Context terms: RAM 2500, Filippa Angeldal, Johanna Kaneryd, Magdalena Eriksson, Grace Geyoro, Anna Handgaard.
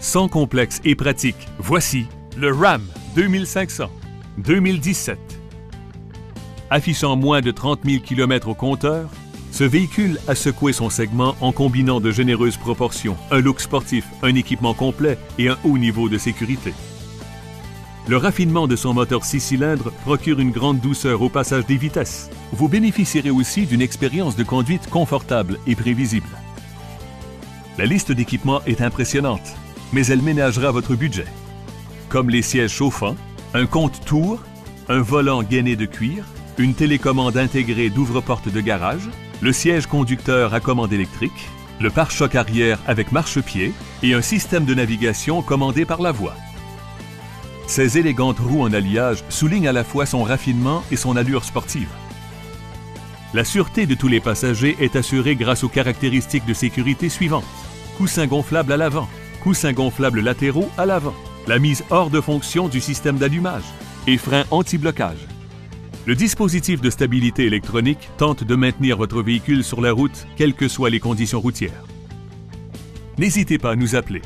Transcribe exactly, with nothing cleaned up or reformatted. sans complexe et pratique, voici le RAM deux mille cinq cents deux mille dix-sept. Affichant moins de trente mille kilomètres au compteur, ce véhicule a secoué son segment en combinant de généreuses proportions, un look sportif, un équipement complet et un haut niveau de sécurité. Le raffinement de son moteur six cylindres procure une grande douceur au passage des vitesses. Vous bénéficierez aussi d'une expérience de conduite confortable et prévisible. La liste d'équipements est impressionnante, mais elle ménagera votre budget. Comme les sièges chauffants, un compte-tours, un volant gainé de cuir, une télécommande intégrée d'ouvre-porte de garage, le siège conducteur à commande électrique, le pare-choc arrière avec marche-pied et un système de navigation commandé par la voix. Ces élégantes roues en alliage soulignent à la fois son raffinement et son allure sportive. La sûreté de tous les passagers est assurée grâce aux caractéristiques de sécurité suivantes. Coussin gonflable à l'avant, coussin gonflable latéraux à l'avant, la mise hors de fonction du système d'allumage et frein anti-blocage. Le dispositif de stabilité électronique tente de maintenir votre véhicule sur la route, quelles que soient les conditions routières. N'hésitez pas à nous appeler.